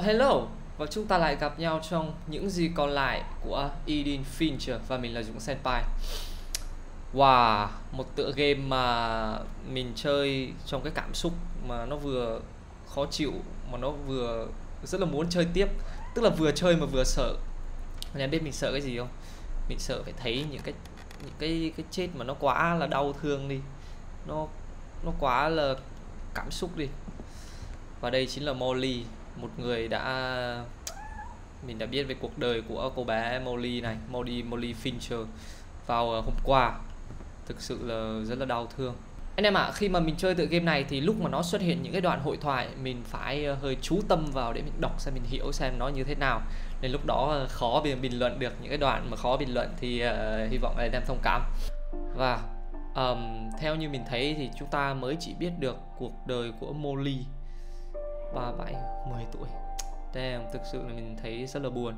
Hello, và chúng ta lại gặp nhau trong những gì còn lại của Edin Fincher và mình là Dũng Senpai. Wow, một tựa game mà mình chơi trong cái cảm xúc mà nó vừa khó chịu mà nó vừa rất là muốn chơi tiếp. Tức là vừa chơi mà vừa sợ. Anh em biết mình sợ cái gì không? Mình sợ phải thấy những cái chết mà nó quá là đau thương đi, nó quá là cảm xúc đi. Và đây chính là Molly, một người mình đã biết về cuộc đời của cô bé Molly này, Molly Fincher vào hôm qua. Thực sự là rất là đau thương. Anh em ạ, khi mà mình chơi tựa game này thì lúc mà nó xuất hiện những cái đoạn hội thoại, mình phải hơi chú tâm vào để mình đọc xem, mình hiểu xem nó như thế nào. Nên lúc đó khó bình luận được, những cái đoạn mà khó bình luận thì hy vọng là anh em thông cảm. Và theo như mình thấy thì chúng ta mới chỉ biết được cuộc đời của Molly 37, 10 tuổi. Damn, thực sự là mình thấy rất là buồn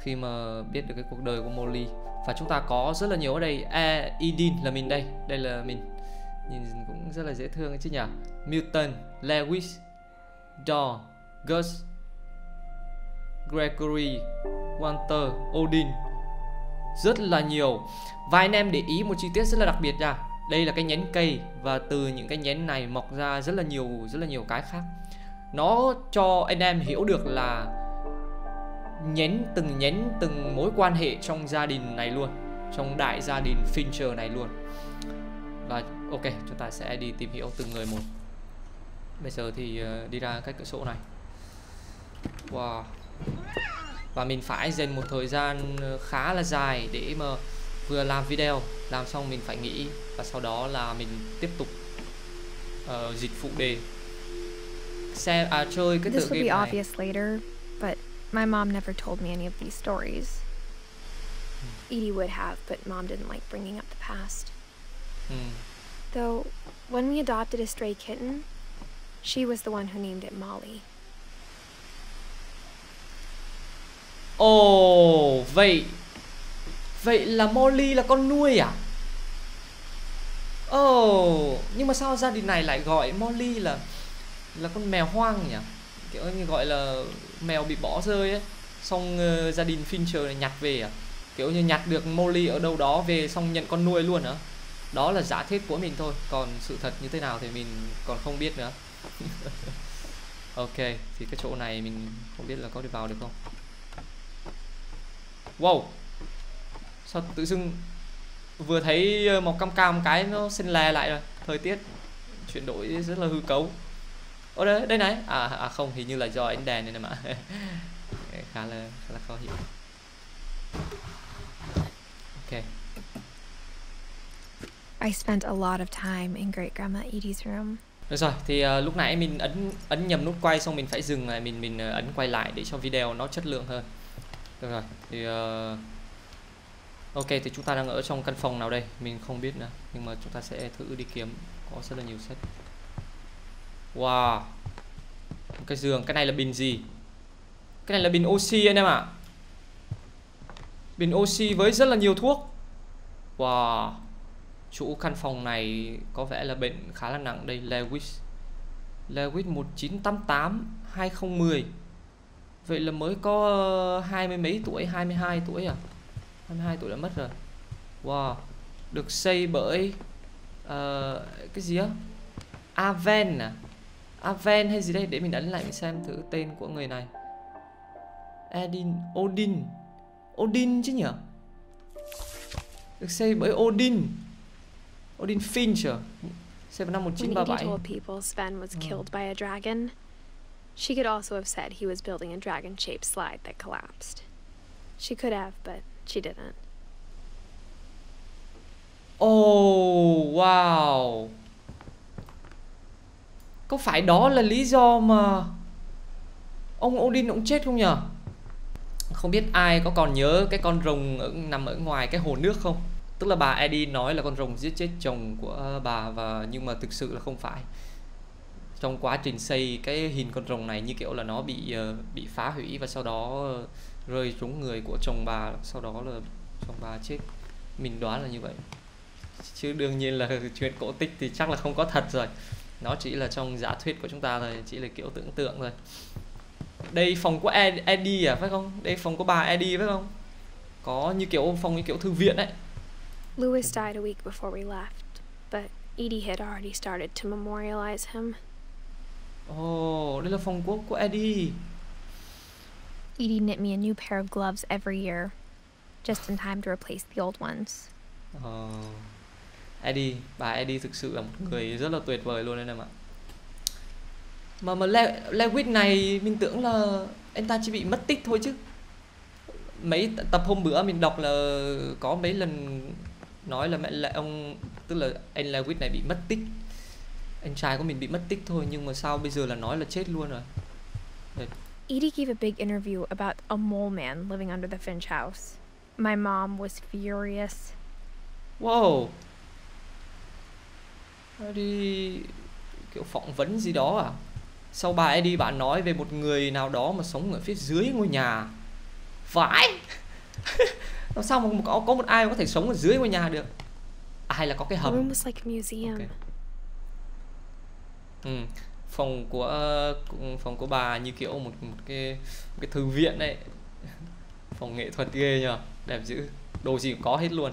khi mà biết được cái cuộc đời của Molly. Và chúng ta có rất là nhiều ở đây. Edin là mình đây, đây là mình. Nhìn cũng rất là dễ thương chứ nhỉ. Milton, Lewis, Dawn, Gus, Gregory, Walter, Odin. Rất là nhiều. Và anh em để ý một chi tiết rất là đặc biệt nha. Đây là cái nhánh cây, và từ những cái nhánh này mọc ra rất là nhiều cái khác. Nó cho anh em hiểu được là từng mối quan hệ trong gia đình này luôn, trong đại gia đình Fincher này luôn. Và ok, chúng ta sẽ đi tìm hiểu từng người một. Bây giờ thì đi ra cái cửa sổ này. Wow. Và mình phải dành một thời gian khá là dài để mà vừa làm video, làm xong mình phải nghỉ, và sau đó là mình tiếp tục dịch phụ đề xem chơi cái tựa game này. My mom never told me any of these stories. Edie would have, but mom didn't like bringing up the past. Though, when we adopted a stray kitten, she was the one who named it Molly. Ồ, vậy là Molly là con nuôi à? Ồ, nhưng mà sao gia đình này lại gọi Molly là con mèo hoang nhỉ? Kiểu như gọi là mèo bị bỏ rơi ấy, xong gia đình Fincher này nhặt về à? Kiểu như nhặt được Molly ở đâu đó về xong nhận con nuôi luôn hả? Đó là giả thiết của mình thôi, còn sự thật như thế nào thì mình còn không biết nữa. Ok, thì cái chỗ này mình không biết là có thể vào được không. Wow, sao tự dưng vừa thấy màu cam cam cái nó xanh lè lại rồi. Thời tiết chuyển đổi rất là hư cấu. Ở đây này, không, hình như là do ánh đèn nên mà khá là khó hiểu. Okay. I spent a lot of time in Great Grandma Edie's room. Được rồi, thì lúc nãy mình ấn nhầm nút quay, xong mình phải dừng lại, mình ấn quay lại để cho video nó chất lượng hơn. Được rồi, thì ok, thì chúng ta đang ở trong căn phòng nào đây? Mình không biết nữa, nhưng mà chúng ta sẽ thử đi kiếm, có rất là nhiều sách. Wow, cái giường, cái này là bình gì? Cái này là bình oxy anh em ạ. Bình oxy với rất là nhiều thuốc. Wow, chủ căn phòng này có vẻ là bệnh khá là nặng đây. Lewis 1988 2010. Vậy là mới có 20 mấy tuổi, 22 tuổi à? 22 tuổi đã mất rồi. Wow, được xây bởi cái gì á? Aven à? Aven hay gì đây, để mình ấn lại mình xem thử tên của người này. Odin chứ nhỉ? Được xây bởi Odin Finch, xây vào năm 1937. When Edie told people Sven was killed by a dragon, she could also have said he was building a dragon-shaped slide that collapsed. She could have, but she didn't. Oh, wow. Có phải đó là lý do mà ông Odin cũng chết không nhờ? Không biết ai có còn nhớ cái con rồng nằm ở ngoài cái hồ nước không? Tức là bà Edie nói là con rồng giết chết chồng của bà, và nhưng mà thực sự là không phải. Trong quá trình xây cái hình con rồng này như kiểu là nó bị phá hủy, và sau đó rơi trúng người của chồng bà, sau đó là chồng bà chết. Mình đoán là như vậy. Chứ đương nhiên là chuyện cổ tích thì chắc là không có thật rồi. Nó chỉ là trong giả thuyết của chúng ta thôi, chỉ là kiểu tưởng tượng thôi. Đây phòng của Eddie à, phải không? Đây phòng của bà Eddie phải không? Có như kiểu phòng như kiểu thư viện ấy. Louis died a week before we left, but Edie had already started to memorialize him. Oh, đây là phòng của Eddie. Edie knit me a new pair of gloves every year, just in time to replace the old ones. Oh. Eddie, bà Eddie thực sự là một người rất là tuyệt vời luôn đấy em ạ. Mà Lewis này mình tưởng là anh ta chỉ bị mất tích thôi chứ. Mấy tập hôm bữa mình đọc là có mấy lần nói là mẹ lại ông, tức là anh Lewis này bị mất tích. Anh trai của mình bị mất tích thôi, nhưng mà sao bây giờ là nói là chết luôn rồi. Đấy. Edie gave a big interview about a mole man living under the Finch house. My mom was furious. Wow. Eddie kiểu phỏng vấn gì đó à? Sau bà Eddie bạn nói về một người nào đó mà sống ở phía dưới ngôi nhà. Vãi. Làm sao mà có một ai mà có thể sống ở dưới ngôi nhà được? À, hay là có cái hầm. Okay. Phòng của bà như kiểu một cái thư viện đấy. Phòng nghệ thuật ghê nhờ, đẹp dữ. Đồ gì cũng có hết luôn.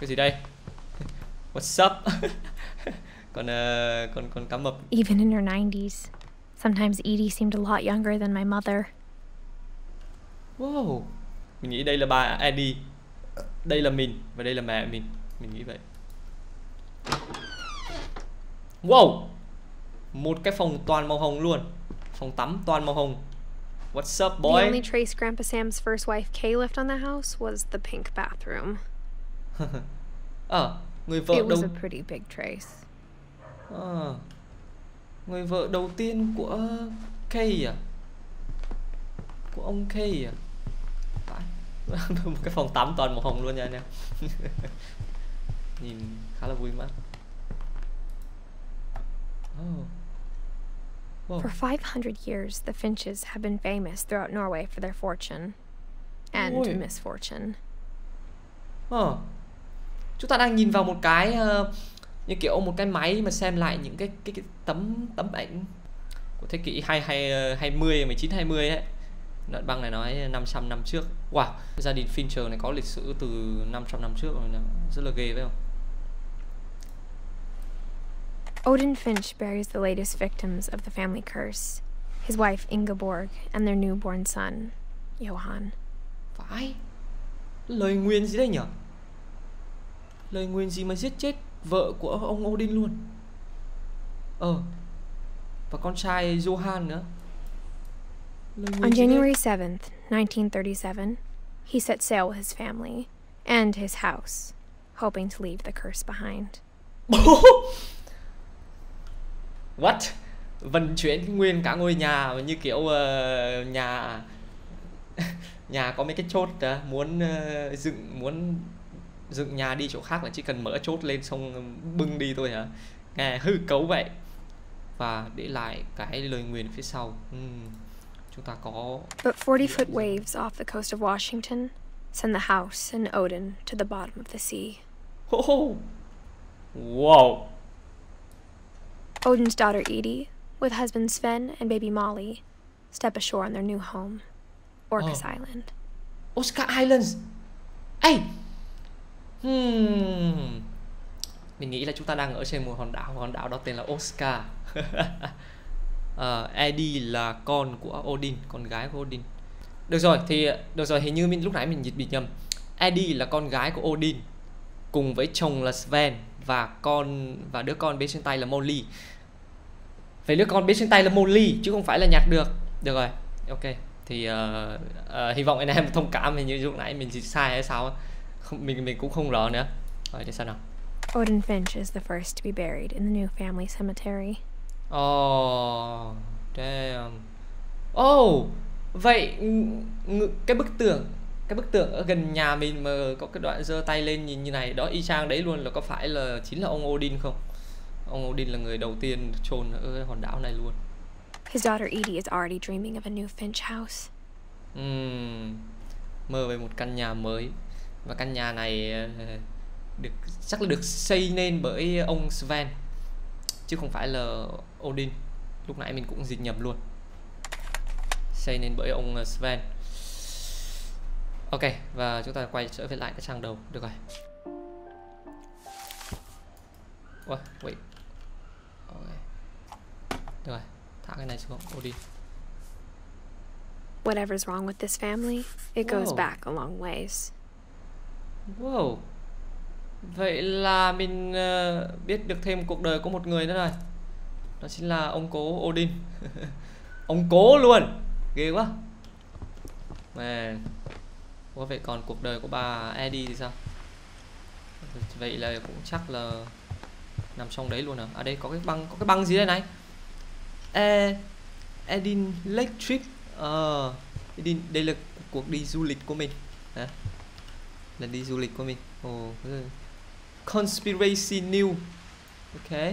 Cái gì đây? What's up? còn cá mập. Even in her 90s, sometimes Edie seemed a lot younger than my mother. Wow. Mình nghĩ đây là bà Eddie. Đây là mình và đây là mẹ mình. Mình nghĩ vậy. Wow. Một cái phòng toàn màu hồng luôn. Phòng tắm toàn màu hồng. What's up boy? The only trace Grandpa Sam's first wife Kay left on the house was the pink bathroom. Người vợ đầu... a pretty big trace. Người vợ đầu tiên của Kay à? Của ông Kay à? Một cái phòng tắm toàn màu hồng luôn nha anh em. Nhìn khá là vui mắt. Oh. Wow. For 500 years, the Finches have been famous throughout Norway for their fortune and misfortune. Chúng ta đang nhìn vào một cái như kiểu một cái máy mà xem lại những cái tấm ảnh của thế kỷ 1920 ấy. Đoạn băng này nói 500 năm trước. Wow, gia đình Fincher này có lịch sử từ 500 năm trước rồi, rất là ghê phải không? Odin Finch buries the latest victims of the family curse, his wife Ingeborg and their newborn son, Johan. Phải. Lời nguyền gì đây nhỉ? Lời nguyền gì mà giết chết vợ của ông Odin luôn. Và con trai Johan nữa. On January 7th, 1937, he set sail with his family and his house, hoping to leave the curse behind. What? Vận chuyển nguyên cả ngôi nhà như kiểu nhà có mấy cái chốt đó, muốn dựng nhà đi chỗ khác là chỉ cần mở chốt lên xong bưng đi thôi hả? Nghe hư cấu vậy. Và để lại cái lời nguyền phía sau. Chúng ta có. But 40-foot waves off the coast of Washington send the house and Odin to the bottom of the sea. Wow. Odin's daughter Edie, with husband Sven and baby Molly, step ashore on their new home, Orcas Island. Orcas Island. Hey. Mình nghĩ là chúng ta đang ở trên một hòn đảo đó tên là Oscar. Eddie là con của Odin, con gái của Odin. Được rồi, hình như lúc nãy mình bị nhầm. Eddie là con gái của Odin, cùng với chồng là Sven và đứa con bé trên tay là Molly. Vậy đứa con bé trên tay là Molly chứ không phải là nhặt được. Được rồi, ok. Thì hy vọng anh em thông cảm, hình như lúc nãy mình dịch sai hay sao. Mình cũng không rõ nữa. Rồi để xem nào. Odin Finch is the first to be buried in the new family cemetery. Oh, damn. Oh, vậy cái bức tượng ở gần nhà mình mà có cái đoạn giơ tay lên nhìn như này đó, y chang đấy luôn, là có phải là chính là ông Odin không? Ông Odin là người đầu tiên chôn ở hòn đảo này luôn. His daughter Edie is already dreaming of a new Finch house. Mơ về một căn nhà mới. Và căn nhà này chắc là được xây nên bởi ông Sven chứ không phải là Odin. Lúc nãy mình cũng dịch nhầm luôn. xây nên bởi ông Sven. Ok, và chúng ta quay trở về lại cái trang đầu. Được rồi. Ủa, wait. Okay. Được rồi, thả cái này xuống, Odin. Whatever's wrong with this family, it goes back a long ways. Wow. Vậy là mình biết được thêm cuộc đời của một người nữa rồi. Đó chính là ông cố Odin. Ông cố luôn. Ghê quá. Mà có vậy còn cuộc đời của bà Edie thì sao? Vậy là cũng chắc là nằm trong đấy luôn à? À đây có cái băng, gì đây này? Edin Lake Trip. Đây là cuộc đi du lịch của mình. Hả? Lần đi du lịch của mình. Conspiracy New. Okay.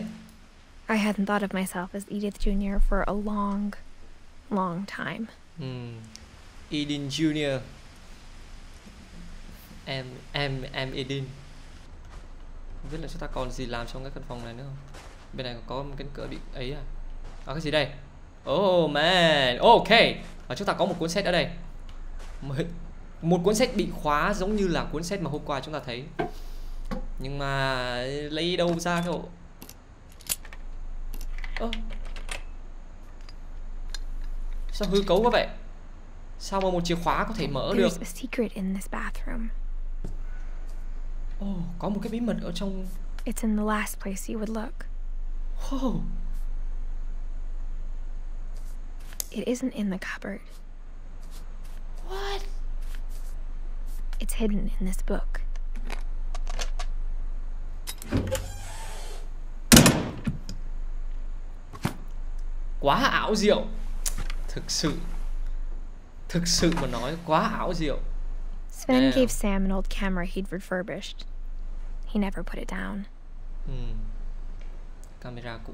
I hadn't thought of myself as Edith Jr. for a long time. Edith Jr. Em Edith. Không biết là chúng ta còn gì làm trong cái căn phòng này nữa không? Bên này có một cái cửa bị ấy à? À cái gì đây? Oh man, ok. Và chúng ta có một cuốn sách ở đây. Một cuốn sách bị khóa giống như là cuốn sách mà hôm qua chúng ta thấy. Nhưng mà lấy đâu ra cái bộ? Sao hư cấu quá vậy? Sao mà một chìa khóa có thể mở được? Có một cái bí mật ở trong. It's in the last place you would look. Wow. It isn't in the cupboard. What? It's hidden in this book. Quá ảo diệu. Thực sự mà nói quá ảo diệu. Sven gave Sam an old camera he'd refurbished. He never put it down. Camera cũ.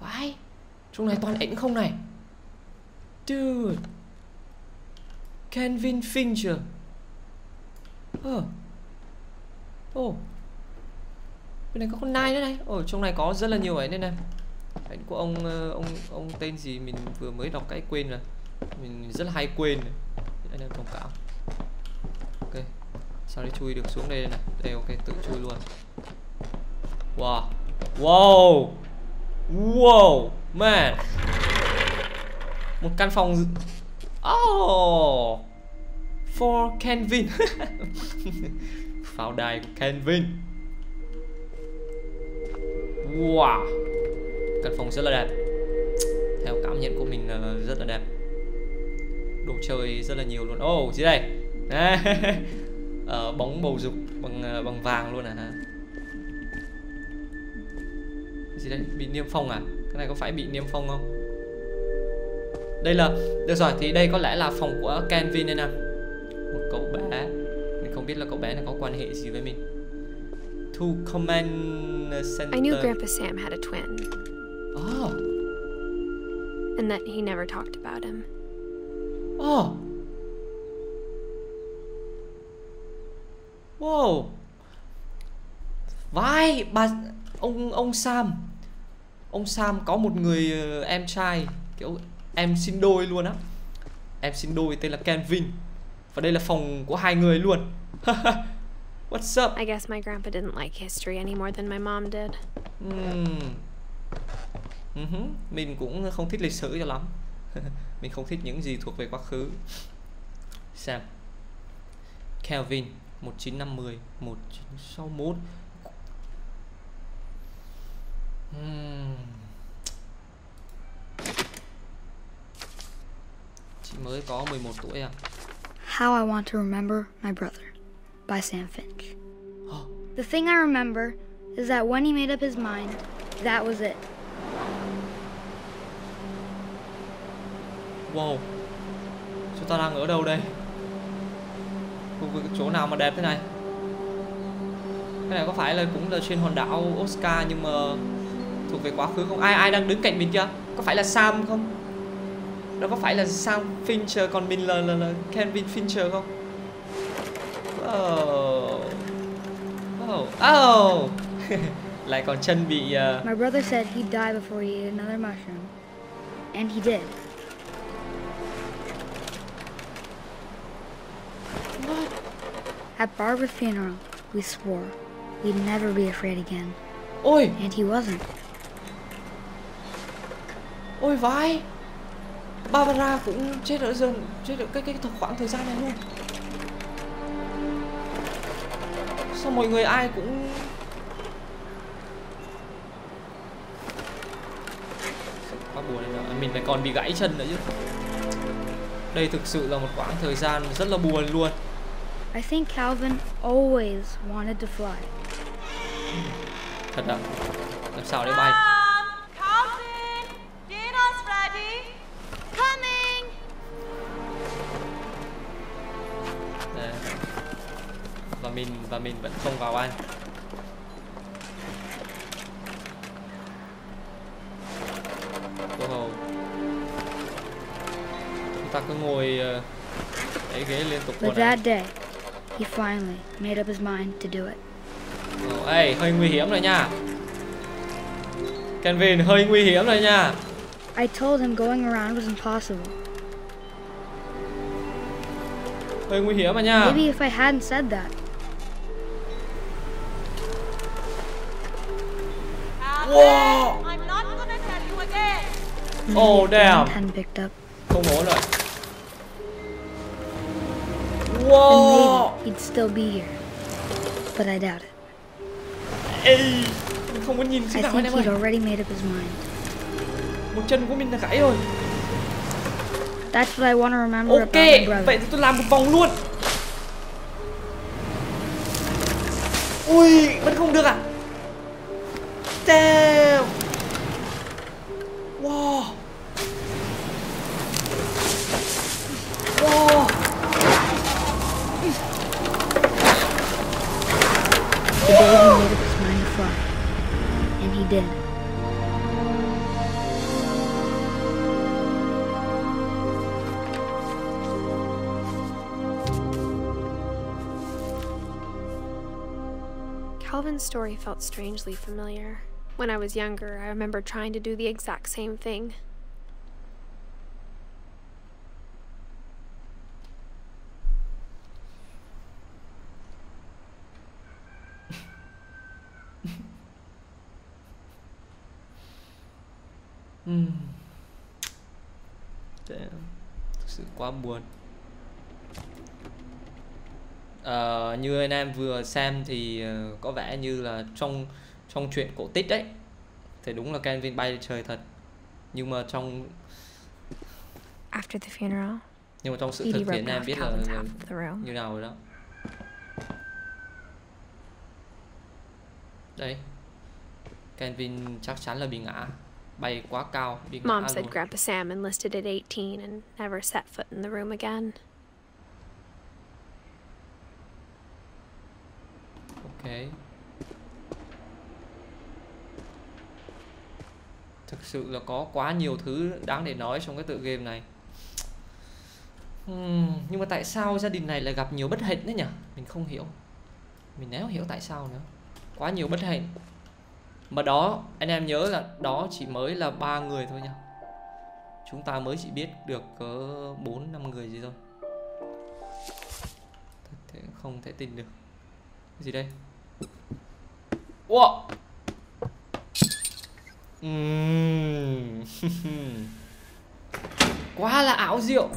Vãi. Trong này toàn ảnh không này. Dude. Kevin Fincher. Bên này có con nai nữa này. Trong này có rất là nhiều ảnh đây này. Ảnh của ông tên gì mình vừa mới đọc cái quên rồi. Mình rất là hay quên. Anh em thông cảm. Ok. Sao để chui được xuống đây này? Đây ok, tự chui luôn. Wow. Wow. Wow, man. Một căn phòng. For Kevin. Pháo đài của Kevin. Wow. Căn phòng rất là đẹp. Theo cảm nhận của mình là rất là đẹp. Đồ chơi rất là nhiều luôn. Dưới đây. Bóng bầu dục bằng vàng luôn à hả? Gì đây? Bị niêm phong à? Cái này có phải bị niêm phong không? Đây là... Được rồi, thì đây có lẽ là phòng của Kevin đây nè. Một cậu bé. Mình không biết là cậu bé này có quan hệ gì với mình. Thu Command Center. I knew Grandpa Sam had a twin. And that he never talked about him. Wow. Vai bà... Ông Sam có một người em trai, kiểu em sinh đôi luôn á. Em sinh đôi tên là Kevin. Và đây là phòng của hai người luôn. What's up? I guess my grandpa didn't like history any more than my mom did. Mình cũng không thích lịch sử cho lắm. Mình không thích những gì thuộc về quá khứ. Sam. Kevin 1950 1961. Chị mới có 11 tuổi à? How I Want to Remember My Brother by Sam Finch. The thing I remember is that when he made up his mind, that was it. Wow. Chúng ta đang ở đâu đây? Khu vực chỗ nào mà đẹp thế này? Cái này có phải là cũng là trên hòn đảo Oscar nhưng mà thuộc về quá khứ không? Ai đang đứng cạnh mình chưa? Có phải là Sam không? Đó có phải là Sam Fincher còn mình là Kevin Fincher không? Lại còn chân bị My brother said he'd die before he ate another mushroom. And he did. What? At Barbara's funeral, we swore we'd never be afraid again. Ôi. And he wasn't. Ôi vãi. Barbara cũng chết ở rừng, chết ở cái khoảng thời gian này luôn. Sao mọi người ai cũng quá buồn này nữa. Mình lại còn bị gãy chân nữa chứ. Đây thực sự là một khoảng thời gian rất là buồn luôn. I think Calvin always wanted to fly. Thật à? Làm sao để bay? Và mình vẫn không vào anh. Wow. Chúng ta cứ ngồi đẩy ghế liên tục. But that day, he finally made up his mind to do it. Oh, hey, hơi nguy hiểm rồi nha. Kevin hơi nguy hiểm rồi nha. I told him going around was impossible. Hơi nguy hiểm mà nha. Maybe if I hadn't said that. Wow. I'm not gonna tell you again. Oh damn. Không ổn rồi. Wow. He'd still be here, but I doubt it. Ê, không muốn nhìn gì cả anh em ơi. He'd already made up his mind. Một chân của mình đã gãy rồi. That's what I want to remember about my brother. Vậy thì tôi làm một vòng luôn. Ui, vẫn không được à? Damn. Wow. Wow. The day he made up his mind to fly, and he did. Calvin's story felt strangely familiar. When I was younger, I remember trying to do the exact same thing. Damn. Thực sự quá buồn. Như anh em vừa xem thì có vẻ như là trong chuyện cổ tích đấy thì đúng là Kevin bay trời thật, nhưng mà trong sự thật thì anh em biết là như nào rồi đó. Đây, Kevin chắc chắn là bị ngã, bay quá cao, bị ngã. Mom said Grandpa Sam enlisted at 18 and never set foot in the room again. Okay. Thực sự là có quá nhiều thứ đáng để nói trong cái tựa game này. Nhưng mà tại sao gia đình này lại gặp nhiều bất hạnh đấy nhỉ? Mình không hiểu. Mình néo hiểu tại sao nữa. Quá nhiều bất hạnh. Mà đó, anh em nhớ là đó chỉ mới là 3 người thôi nhỉ. Chúng ta mới chỉ biết được có 4-5 người gì thôi. Không thể tin được. Cái gì đây? Wow. Quá là ảo diệu.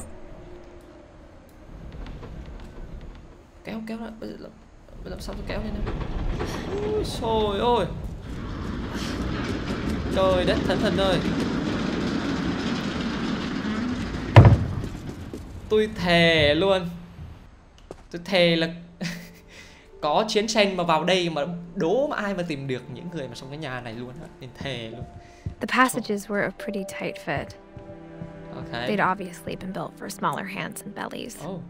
Kéo lại. Bây giờ làm sao tôi kéo lên đây? Ui trời ơi. Trời đất thần ơi. Tôi thề luôn. Tôi thề là có chiến tranh mà vào đây mà đố mà ai mà tìm được những người mà trong cái nhà này luôn á, mình thề luôn. The passages were a pretty tight fit. Okay. They'd obviously been built for smaller hands and bellies. Oh.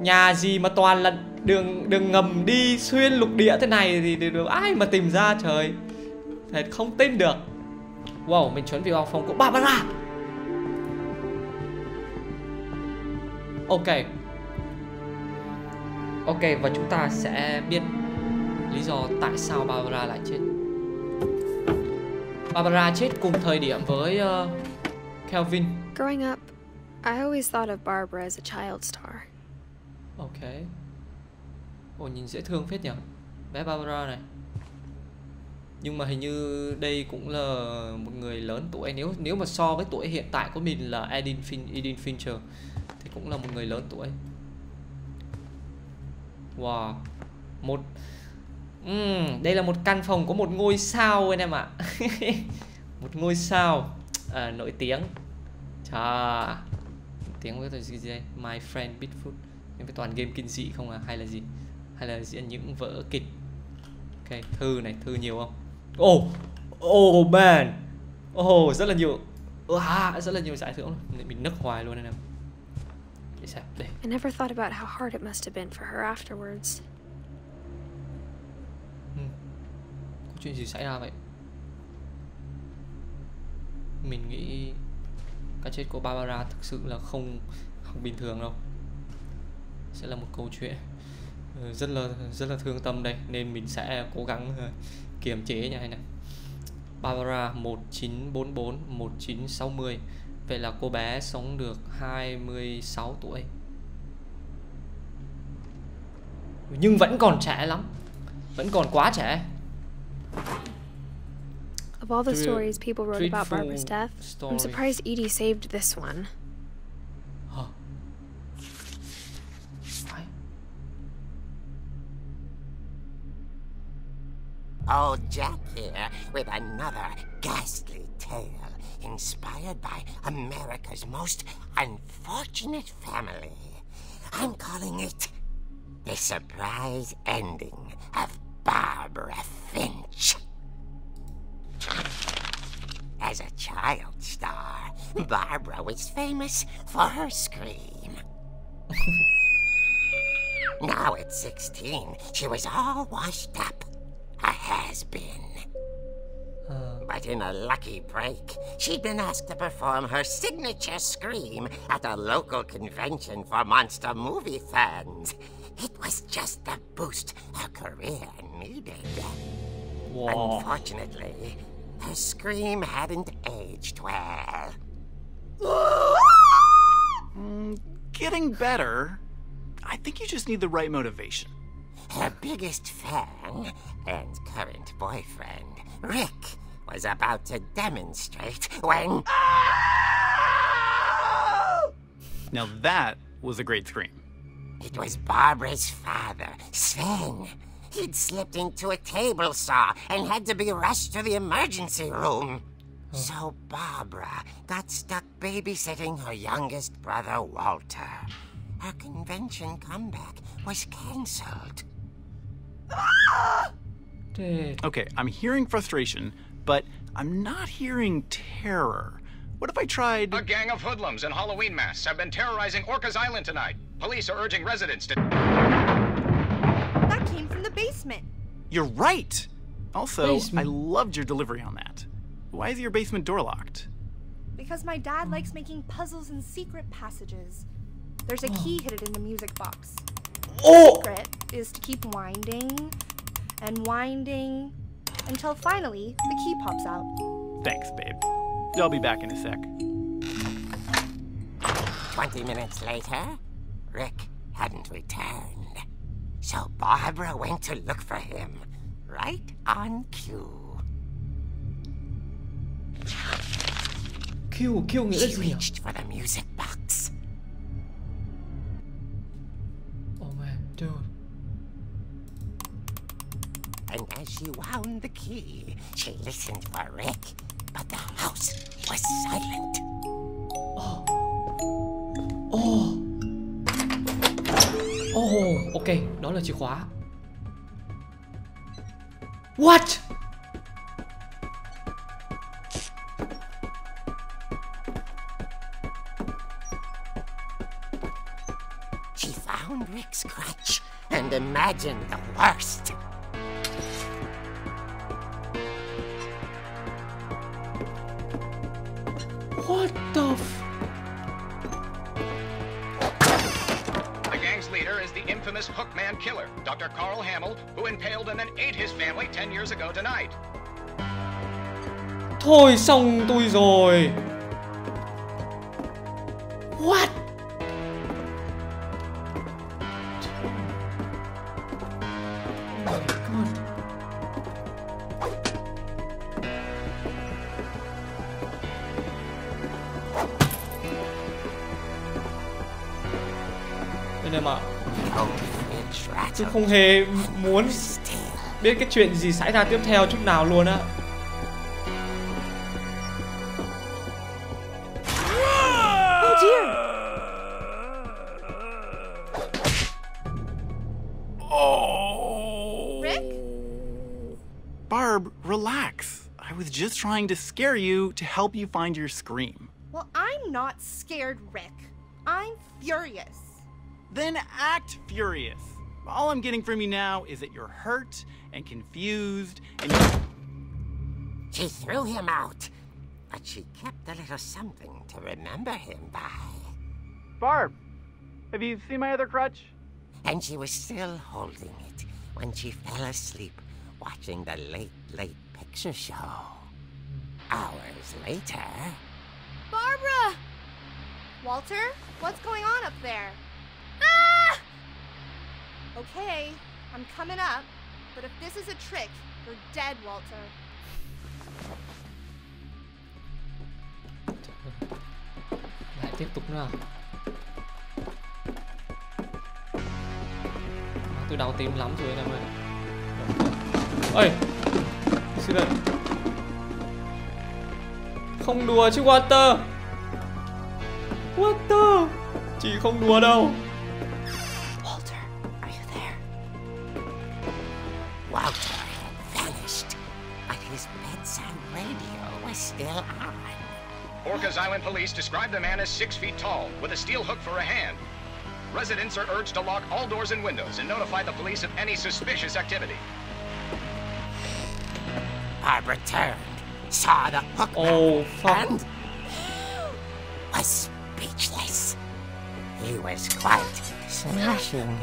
Nhà gì mà toàn là đường ngầm đi xuyên lục địa thế này thì được ai mà tìm ra trời. Thật không tin được. Wow, mình chuẩn bị vào phòng của Barbara. Ok, Ok, và chúng ta sẽ biết lý do tại sao Barbara lại chết. Barbara chết cùng thời điểm với Kelvin. Growing up, I always thought of Barbara as a child star. Ok. Ồ, nhìn dễ thương phết nhỉ, bé Barbara này. Nhưng mà hình như đây cũng là một người lớn tuổi. Nếu mà so với tuổi hiện tại của mình là Edith Fincher thì cũng là một người lớn tuổi. Wow. Đây là một căn phòng có một ngôi sao anh em ạ. Một ngôi sao nổi tiếng. Chà, tiếng với tôi gì đây? My Friend Bigfoot. Nên phải toàn game kinh dị không à? Hay là gì? Hay là diễn những vở kịch? Ok, thư này, thư nhiều không? Oh man. Rất là nhiều. Rất là nhiều giải thưởng. Mình nức hoài luôn anh em. I never thought about how hard it must have been for her afterwards. Có chuyện gì xảy ra vậy? Mình nghĩ cái chết của Barbara thực sự là không bình thường đâu. Sẽ là một câu chuyện rất là thương tâm đây, nên mình sẽ cố gắng kiềm chế nha anh em. Barbara 1944 1960. Vậy là cô bé sống được 26 tuổi. Nhưng vẫn còn trẻ lắm. Vẫn còn quá trẻ. Of all the stories people wrote about Barbara's death, I'm surprised Edie saved this one. Old Jack here with another ghastly tale inspired by America's most unfortunate family. I'm calling it The Surprise Ending of Barbara Finch. As a child star, Barbara was famous for her scream. Now at 16, she was all washed up. A has-been. But in a lucky break, she'd been asked to perform her signature scream at a local convention for monster movie fans. It was just the boost her career needed. Whoa. Unfortunately, her scream hadn't aged well. Getting better. I think you just need the right motivation. Her biggest fan and current boyfriend, Rick, was about to demonstrate when... Now that was a great scream. It was Barbara's father, Sven. He'd slipped into a table saw and had to be rushed to the emergency room. So Barbara got stuck babysitting her youngest brother, Walter. Her convention comeback was cancelled. Okay, I'm hearing frustration, but I'm not hearing terror. What if I tried... A gang of hoodlums in Halloween masks have been terrorizing Orcas Island tonight. Police are urging residents to... That came from the basement. You're right. Also, basement. I loved your delivery on that. Why is your basement door locked? Because my dad likes making puzzles and secret passages. There's a key hidden in the music box. The secret is to keep winding and winding until finally the key pops out. Thanks, babe. I'll be back in a sec. 20 minutes later, Rick hadn't returned. So Barbara went to look for him, right on cue. She reached for the music box. Dude. And as she wound the key, she listened for Rick, but the house was silent. Ok, đó là chìa khóa. What? Rick's crutch and imagine the worst. What the f... The gang's leader is the the infamous hookman killer, Dr. Carl Hamel, who impaled and then ate his family 10 years ago tonight. Thôi xong tôi rồi. What? Tôi không hề muốn biết cái chuyện gì xảy ra tiếp theo chút nào luôn á. Oh dear. Rick? Barb, relax. I was just trying to scare you to help you find your scream. Well, I'm not scared, Rick. I'm furious. Then act furious. All I'm getting from you now is that you're hurt and confused and she threw him out, but she kept a little something to remember him by. Barb, have you seen my other crutch? And she was still holding it when she fell asleep watching the late picture show. Hours later. Barbara! Walter, what's going on up there? Ah! Okay, I'm coming up, but if this is a trick, you're dead, Walter. Lại tiếp tục nữa. Tôi đau tim lắm rồi em ơi. Ơi, xin lỗi. Không đùa chứ Walter. Walter, chị không đùa đâu. Walter had vanished, but his bedside radio was still on. Orcas Island police describe the man as 6 feet tall, with a steel hook for a hand. Residents are urged to lock all doors and windows and notify the police of any suspicious activity. Barbara turned, saw the hook, and was speechless. He was quite smashing.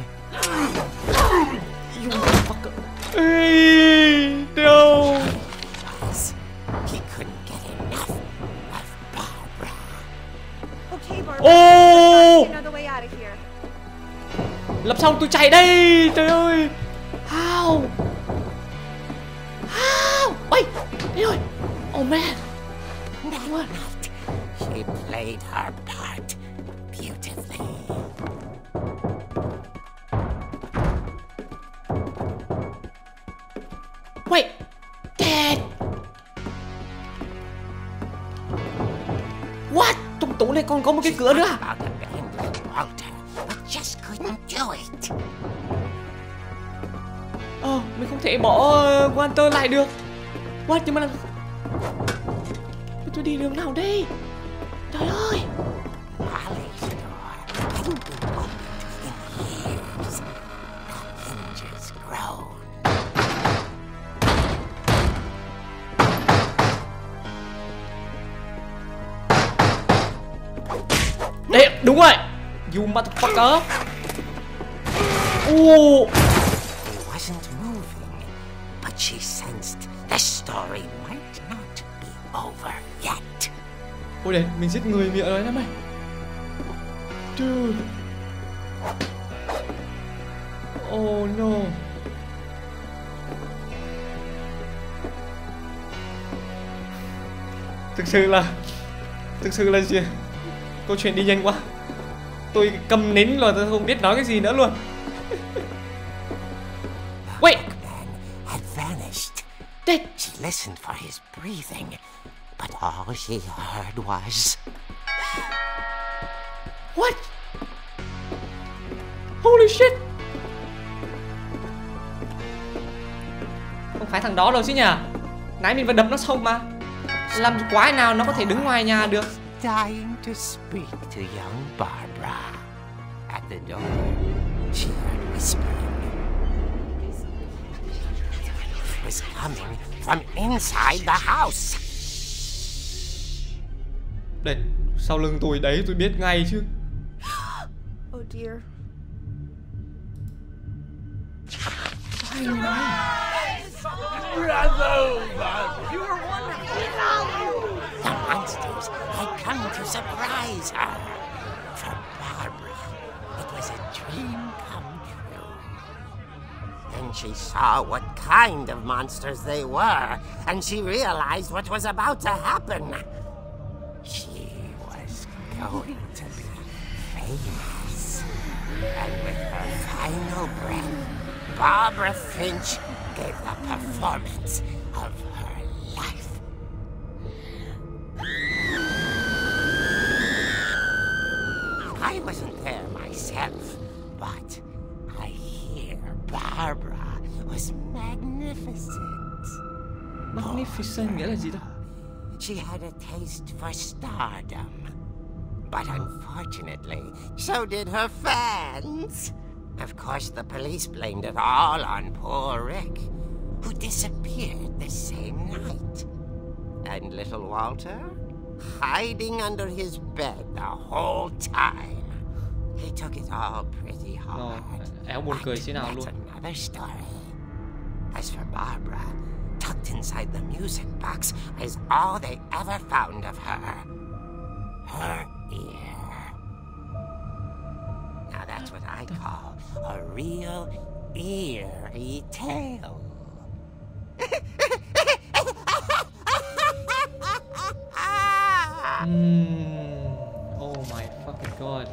You fucker. Hey, no. He couldn't get enough of Barbara. Okay, Barbara. Oh! Another way out of here. Lập xong tôi chạy đây. Trời ơi. How? How? Ôi, đi rồi. Oh man. What? She played her part beautifully. Wait, Dad. What? Trong tủ này còn có một cái cửa nữa. Mình không thể bỏ Walter lại được. What? Nhưng mà là... tôi đi đường nào đây? Trời ơi. Đúng rồi. You motherfucker. Ooh. He wasn't moving, but she sensed the story might not be over yet. Ôi đệt, mình giết người miệng rồi đó mày. Dude. Oh no. Thực sự là gì? Câu chuyện đi nhanh quá. Tôi cầm nín rồi, tôi không biết nói cái gì nữa luôn. Wait. Had vanished. She listened for his breathing, but all she heard was what? Holy shit. Không phải thằng đó đâu chứ nhỉ? Nãy mình vẫn đập nó xong mà. Làm quái nào nó có thể đứng ngoài nhà được? Dying to speak to young Barbara. At the door, she heard whispering. It was coming from inside the house. Đây, sau lưng tôi đấy, tôi biết ngay chứ. Oh dear. Surprise! Bravo, Bob! You were wonderful! The monsters had come to surprise her. For Barbara, it was a dream come true. Then she saw what kind of monsters they were, and she realized what was about to happen. She was going to be famous. And with her final breath, Barbara Finch gave the performance of her life. I wasn't there myself, but I hear Barbara was magnificent. Magnificent nghĩa là gì đó? She had a taste for stardom. But unfortunately, so did her fans. Of course, the police blamed it all on poor Rick, who disappeared the same night. And little Walter, hiding under his bed the whole time. He took it all pretty hard. But that's another story. As for Barbara, tucked inside the music box is all they ever found of her. Her ear. Now that's what I call a real eerie tale. Oh my fucking god.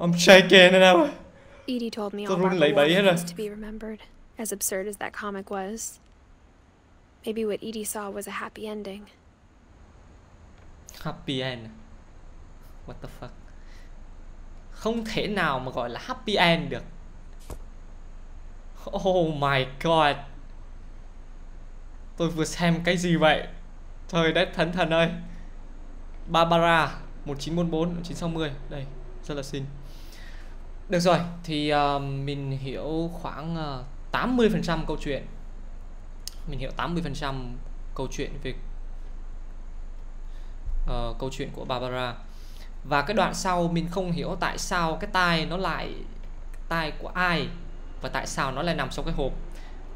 I'm shaking and I'm... Edie told me all about what was to be remembered, as absurd as that comic was. Maybe what Edie saw was a happy ending. Happy end. What the fuck? Không thể nào mà gọi là happy end được. Oh my god. Tôi vừa xem cái gì vậy? Trời đất thánh thần ơi. Barbara 1944 1960. Đây, rất là xinh. Được rồi, thì mình hiểu khoảng 80% câu chuyện. Mình hiểu 80% câu chuyện về câu chuyện của Barbara. Và cái đoạn sau mình không hiểu tại sao cái tai nó lại tai của ai và tại sao nó lại nằm trong cái hộp.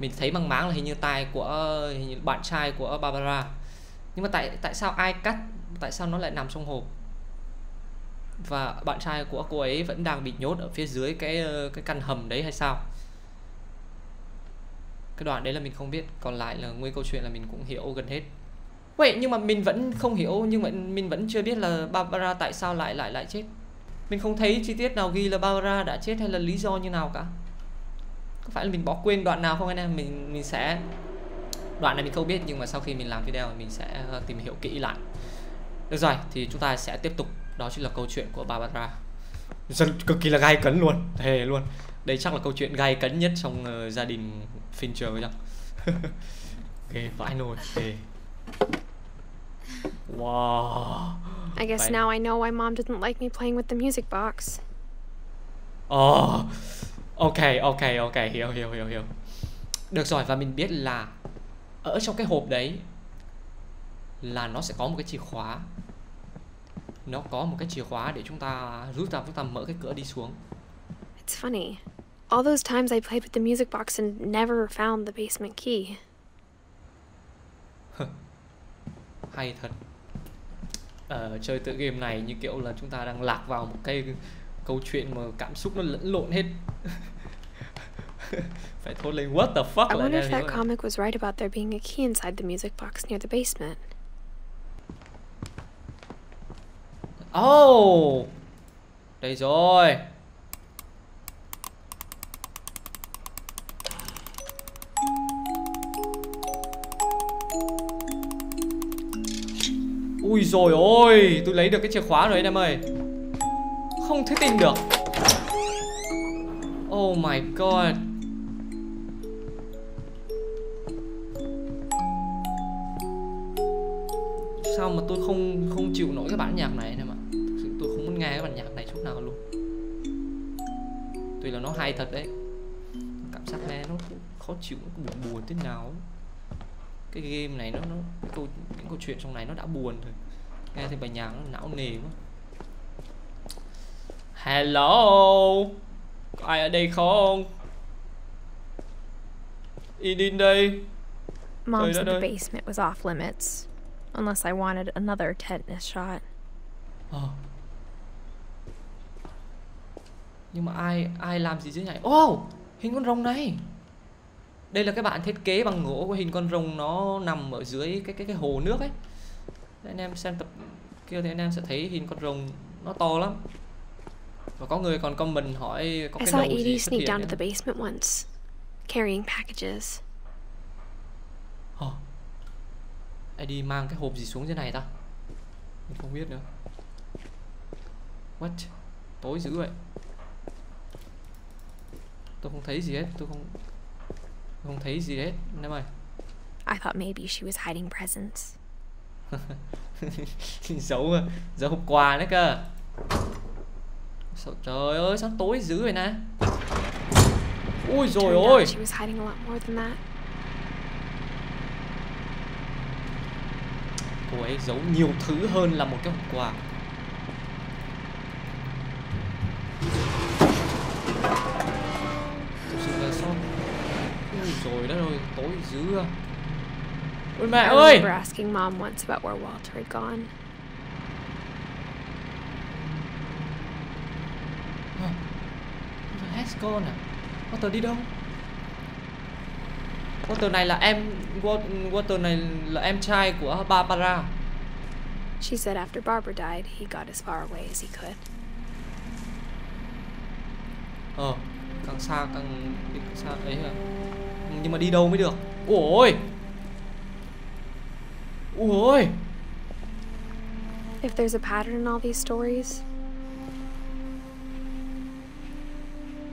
Mình thấy mang máng là hình như tai của bạn trai của Barbara. Nhưng mà tại sao ai cắt, tại sao nó lại nằm trong hộp? Và bạn trai của cô ấy vẫn đang bị nhốt ở phía dưới cái căn hầm đấy hay sao? Cái đoạn đấy là mình không biết, còn lại là nguyên câu chuyện là mình cũng hiểu gần hết. Vậy nhưng mà mình vẫn không hiểu, nhưng mà mình vẫn chưa biết là Barbara tại sao lại chết. Mình không thấy chi tiết nào ghi là Barbara đã chết hay là lý do như nào cả. Có phải là mình bỏ quên đoạn nào không anh em? Mình sẽ... Đoạn này mình không biết, nhưng mà sau khi mình làm video mình sẽ tìm hiểu kỹ lại. Được rồi, thì chúng ta sẽ tiếp tục. Đó chính là câu chuyện của Barbara. Rất cực kỳ là gay cấn luôn, thề luôn. Đây chắc là câu chuyện gay cấn nhất trong gia đình Fincher rồi. Ghê vãi nồi, ghê. Wow. I guess now I know why mom didn't like me playing with the music box. Oh. Ok, hiểu. Được rồi, và mình biết là ở trong cái hộp đấy là nó sẽ có một cái chìa khóa. Nó có một cái chìa khóa để chúng ta rút ra, chúng ta mở cái cửa đi xuống. It's funny. All those times I played with the music box and never found the basement key. Hay thật. Chơi tựa game này như kiểu là chúng ta đang lạc vào một cái câu chuyện mà cảm xúc nó lẫn lộn hết. Phải thốt lên what the fuck. I wonder if that comic was right about there being a key inside the music box near the basement. Oh, đây rồi. Ui rồi ôi, tôi lấy được cái chìa khóa rồi anh em ơi. Không thể tin được. Oh my god. Sao mà tôi không chịu nổi cái bản nhạc này anh em ạ. Thực sự tôi không muốn nghe cái bản nhạc này chút nào luôn. Tuy là nó hay thật đấy. Cảm giác nghe nó khó chịu, nó buồn buồn thế nào. Cái game này nó những câu chuyện trong này nó đã buồn rồi. Nghe thì bài nhạc nó não nề quá. Hello, có ai ở đây không? Edin đây. Mom said the basement was off limits, unless I wanted another tetanus shot. Nhưng mà ai làm gì dưới này? Oh, hình con rồng này. Đây là cái bạn thiết kế bằng gỗ của hình con rồng, nó nằm ở dưới cái hồ nước ấy. Anh em xem tập kia thì anh em sẽ thấy hình con rồng nó to lắm. Và có người còn comment hỏi có cái đầu gì xuất hiện nữa. Carrying packages. Edie mang cái hộp gì xuống dưới này ta? Mình không biết nữa. What? Tối dữ vậy. Tôi không thấy gì hết. Tôi không thấy gì hết anh em ơi. I thought maybe she was hiding presents. Giấu quà nữa cơ. Sao, trời ơi sao tối dữ vậy nè. Ôi dồi ôi. Cô ấy giấu nhiều thứ hơn là một cái hộp quà. Thực sự là sao. Ôi dồi đất ơi, tối dữ. Ôi mẹ ơi. Con à? Water đi đâu? Water này là em. Water này là em trai của Barbara. She said after Barbara died, he got as far away as he could. Càng xa ấy hả? Nhưng mà đi đâu mới được? Ôi. Ôi. If there's a pattern in all these stories.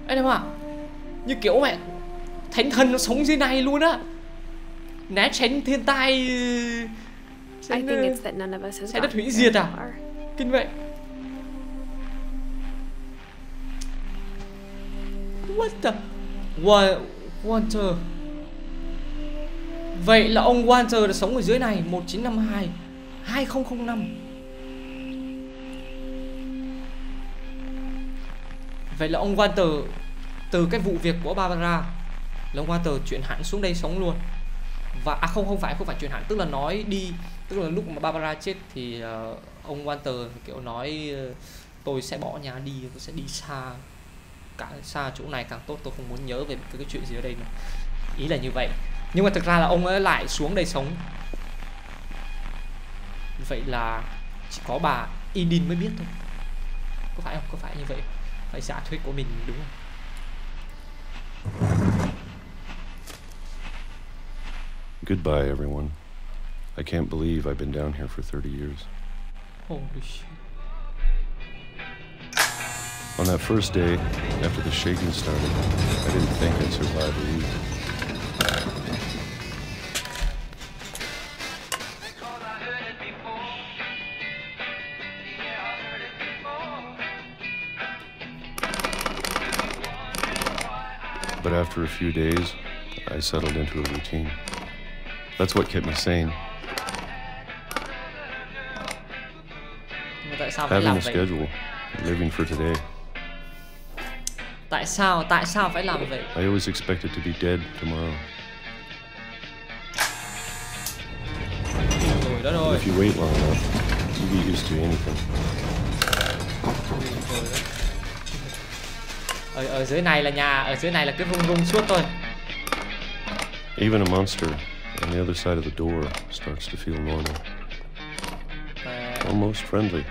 Anh em ạ, như kiểu mẹ thánh thần nó sống dưới này luôn á, né tránh thiên tai, trái đất hủy diệt à, kinh vậy. What the Walter. Vậy là ông Walter đã sống ở dưới này 1952 2005. Vậy là ông Walter từ cái vụ việc của Barbara là ông Walter chuyển hẳn xuống đây sống luôn. Và không phải chuyển hẳn, tức là nói đi, tức là lúc mà Barbara chết thì ông Walter kiểu nói tôi sẽ bỏ nhà đi, tôi sẽ đi xa, càng xa chỗ này càng tốt, tôi không muốn nhớ về cái chuyện gì ở đây nữa. Ý là như vậy. Nhưng mà thực ra là ông ấy lại xuống đây sống. Vậy là chỉ có bà Edin mới biết thôi. Có phải không? Có phải như vậy? Phải giả thuyết của mình đúng không? Goodbye everyone. I can't believe I've been down here for 30 years. Holy shit. On that first day, after the shaking started, I didn't think I'd survive a week. But after a few days, I settled into a routine. That's what kept me sane. Having a schedule, living for today. Tại sao phải làm vậy? I always expected to be dead tomorrow. But if you wait long enough, you get used to anything. Ở dưới này là nhà, ở dưới này là cái vùng rung suốt thôi. Even a monster on the other side of the door starts to feel normal. Almost friendly.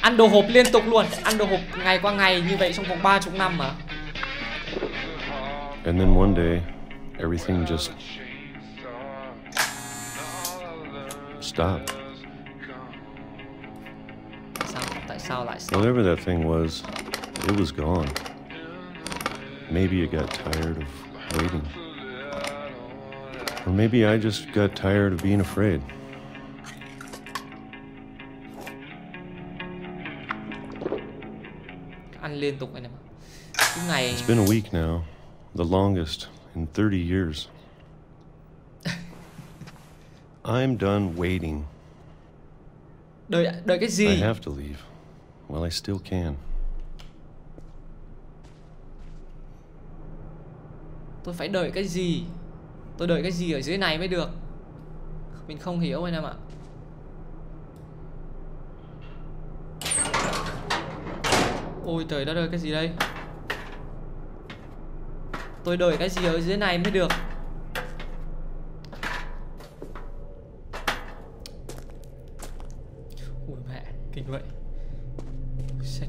Ăn đồ hộp liên tục luôn, ăn đồ hộp ngày qua ngày như vậy trong vòng 30 năm mà. And then one day everything just stopped. Whatever that thing was, it was gone. Maybe it got tired of waiting. Or maybe I just got tired of being afraid. It's been a week now, the longest in 30 years. I'm done waiting. I have to leave. while I still can. Tôi phải đợi cái gì? Tôi đợi cái gì ở dưới này mới được? Mình không hiểu anh em ạ. Ôi trời đất ơi, cái gì đây? Tôi đợi cái gì ở dưới này mới được? Ôi mẹ, kinh vậy. Sách.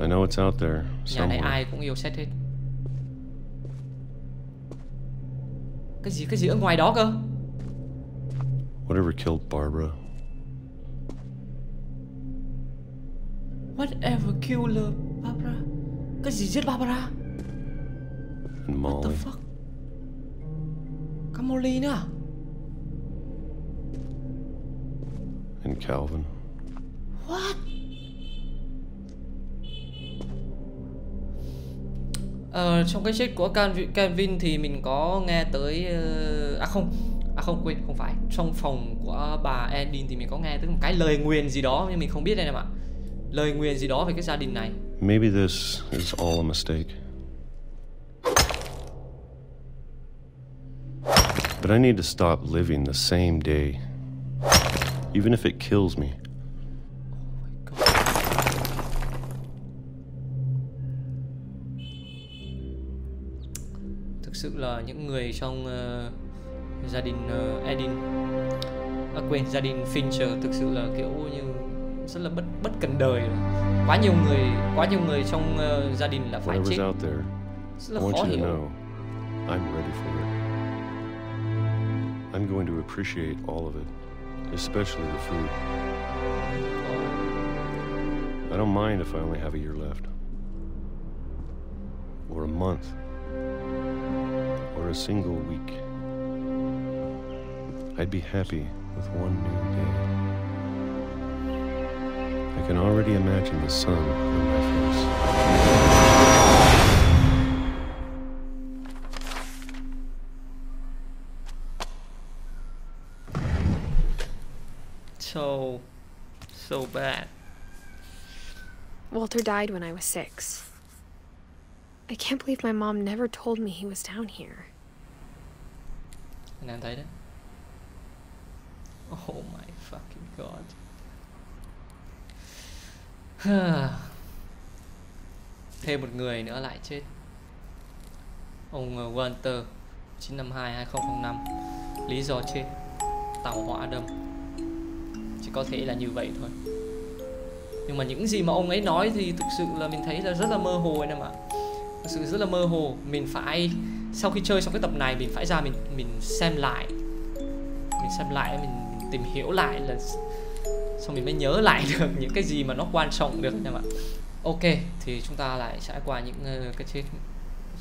I know it's out there. Nhà này ai cũng yêu sách hết. Cái gì ở ngoài đó cơ? Whatever killed Barbara. Whatever killed Barbara. Cái gì giết Barbara? And Molly. What the fuck? Có Molly nữa à? And Calvin. What? Trong cái chết của Kevin thì mình có nghe tới không, quên, không phải. Trong phòng của bà Edie thì mình có nghe tới một cái lời nguyền gì đó, nhưng mình không biết đây em ạ. Lời nguyền gì đó về cái gia đình này. Maybe this is all a mistake. But I need to stop living the same day. Even if it kills me. Sự là những người trong gia đình Edin, quên, gia đình Fincher thực sự là kiểu như rất là bất cần đời. Quá nhiều người trong gia đình là phải chết. Rất là khó hiểu. I'm ready for it. I'm going to appreciate all of it, especially the food. I don't mind if I only have a year left, or a month. Or a single week. I'd be happy with one new day. I can already imagine the sun on my face. So bad. Walter died when I was 6. I can't believe my mom never told me he was down here. And I did. Oh my fucking god. Thêm một người nữa lại chết. Ông Walter, 952-2005. Lý do chết tàu hỏa đâm. Chỉ có thể là như vậy thôi. Nhưng mà những gì mà ông ấy nói thì thực sự là mình thấy là rất là mơ hồ anh em ạ. Thực sự rất là mơ hồ. Mình phải, sau khi chơi xong cái tập này, mình phải ra mình xem lại. Mình xem lại, mình tìm hiểu lại là, xong mình mới nhớ lại được những cái gì mà nó quan trọng được em ạ. Ok, thì chúng ta lại trải qua những cái chết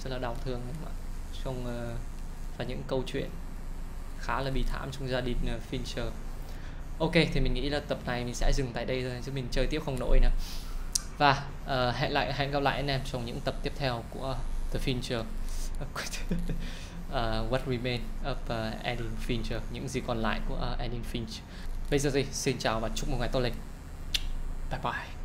rất là đau thương em ạ. Trong và những câu chuyện khá là bi thảm trong gia đình Fincher. Ok, thì mình nghĩ là tập này mình sẽ dừng tại đây thôi, chứ mình chơi tiếp không nổi nữa. Và hẹn gặp lại anh em trong những tập tiếp theo của The Fincher. What Remains of Edith Finch, những gì còn lại của Edith Finch. Bây giờ thì xin chào và chúc mừng ngày tốt lành. Bye bye.